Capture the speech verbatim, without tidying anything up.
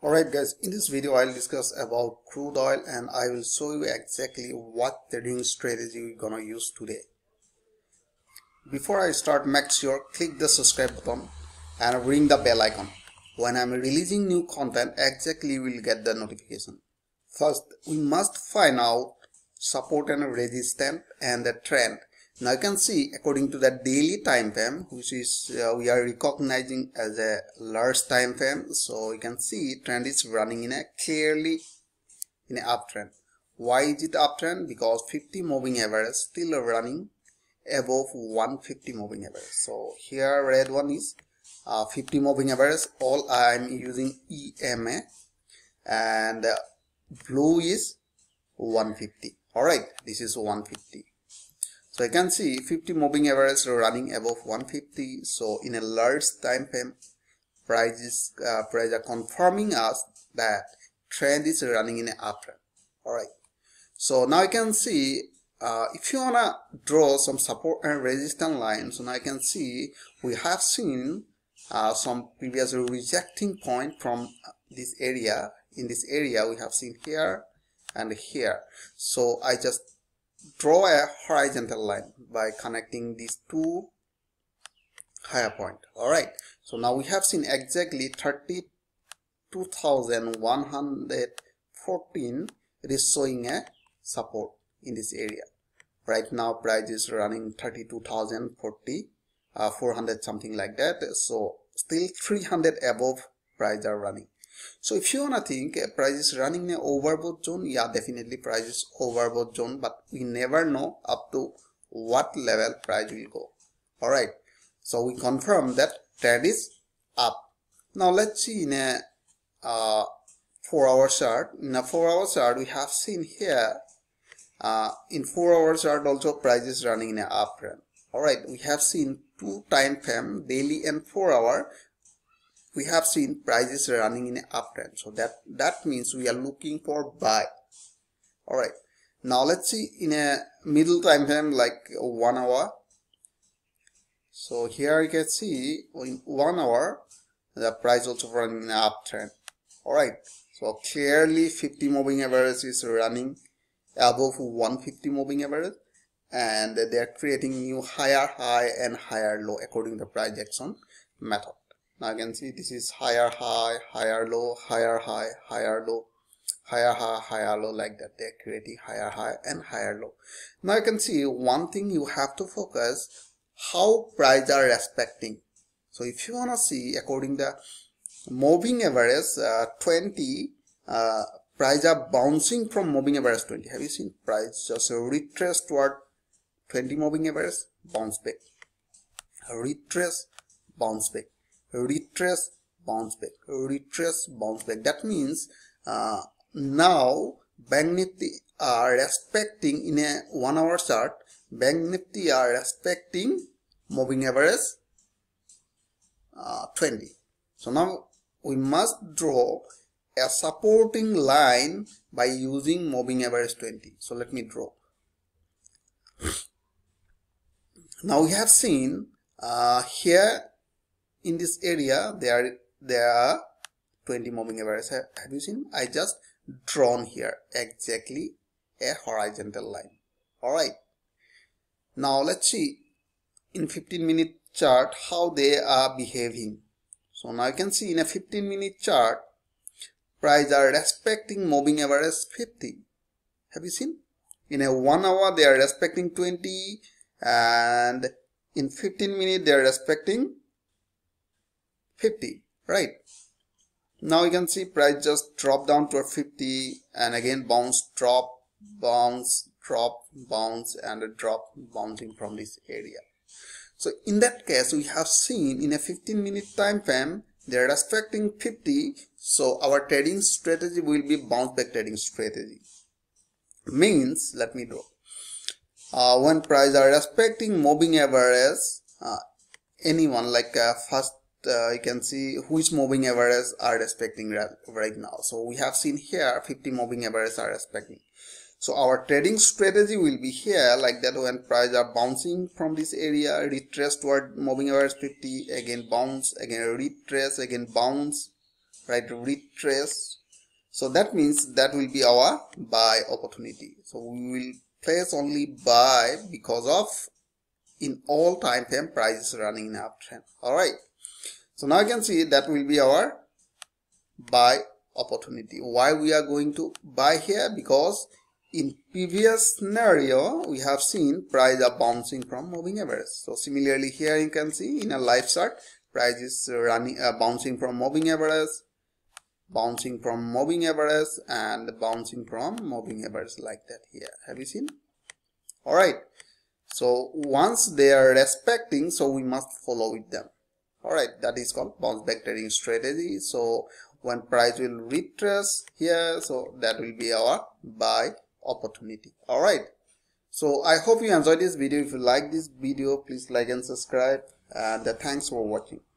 Alright guys, in this video I'll discuss about crude oil and I will show you exactly what trading strategy we're gonna use today. Before I start, make sure click the subscribe button and ring the bell icon. When I'm releasing new content, exactly we'll get the notification. First, we must find out support and resistance and the trend. Now you can see according to the daily time frame, which is uh, we are recognizing as a large time frame, so you can see trend is running in a clearly in an uptrend. Why is it uptrend? Because fifty moving average still running above one fifty moving average. So here red one is uh, fifty moving average. All I'm using E M A, and uh, blue is one fifty. All right, this is one fifty. So you can see fifty moving average running above one fifty. So in a large time frame, prices uh, price are confirming us that trend is running in an uptrend. All right. So now you can see uh, if you wanna draw some support and resistance lines. So now you can see we have seen uh, some previous rejecting point from this area. In this area we have seen here and here. So I just draw a horizontal line by connecting these two higher point. All right, so now we have seen exactly thirty-two thousand one hundred fourteen. It is showing a support in this area. Right now price is running thirty-two thousand forty, uh, four hundred something like that. So still three hundred above price are running. So if you wanna think uh, price is running in an overbought zone, yeah, definitely price is overbought zone, but we never know up to what level price will go. All right, so we confirm that trend is up. Now let's see in a uh, four-hour chart. In a four-hour chart, we have seen here uh, in four-hour chart also price is running in an uptrend. All right, we have seen two time frame, daily and four-hour. We have seen prices running in an uptrend, so that that means we are looking for buy. All right, now let's see in a middle time frame like one hour. So here you can see in one hour the price also running in an uptrend. All right, so clearly fifty moving average is running above one fifty moving average, and they are creating new higher high and higher low according to the price action method. Now you can see this is higher high, higher low, higher high, higher low, higher high, higher low, like that. They're creating higher high and higher low. Now you can see one thing you have to focus, how price are respecting. So if you wanna see according the moving average uh, twenty, uh, price are bouncing from moving average twenty. Have you seen price just retrace toward twenty moving average, bounce back, retrace, bounce back. Retrace, bounce back, retrace, bounce back. That means uh, now Bank Nifty are respecting in a one hour chart. Bank Nifty are respecting moving average uh, twenty. So now we must draw a supporting line by using moving average twenty. So let me draw. Now we have seen uh, here in this area there are there are twenty moving average. Have you seen? I just drawn here exactly a horizontal line. All right, now let's see in fifteen minute chart how they are behaving. So now you can see in a fifteen minute chart price are respecting moving average fifty. Have you seen? In a one hour they are respecting twenty, and in fifteen minute they are respecting fifty. Right, now you can see price just drop down to fifty and again bounce, drop, bounce, drop, bounce, and a drop, bouncing from this area. So in that case we have seen in a fifteen minute time frame they are respecting fifty. So our trading strategy will be bounce back trading strategy. Means, let me draw, uh, when price are respecting moving average uh, anyone like uh, first Uh, you can see which moving average are respecting right now. So we have seen here fifty moving average are respecting. So our trading strategy will be here like that. When price are bouncing from this area, retrace toward moving average fifty, again bounce, again retrace, again bounce, right, retrace. So that means that will be our buy opportunity. So we will place only buy because of in all time frame price is running in uptrend. All right. So now you can see that will be our buy opportunity. Why we are going to buy here? Because in previous scenario we have seen price are bouncing from moving average. So similarly here you can see in a live chart price is running uh, bouncing from moving average, bouncing from moving average, and bouncing from moving average like that. Here have you seen? All right. So once they are respecting, so we must follow with them. All right, that is called bounce back trading strategy. So when price will retrace here, so that will be our buy opportunity. All right, so I hope you enjoyed this video. If you like this video, please like and subscribe, and thanks for watching.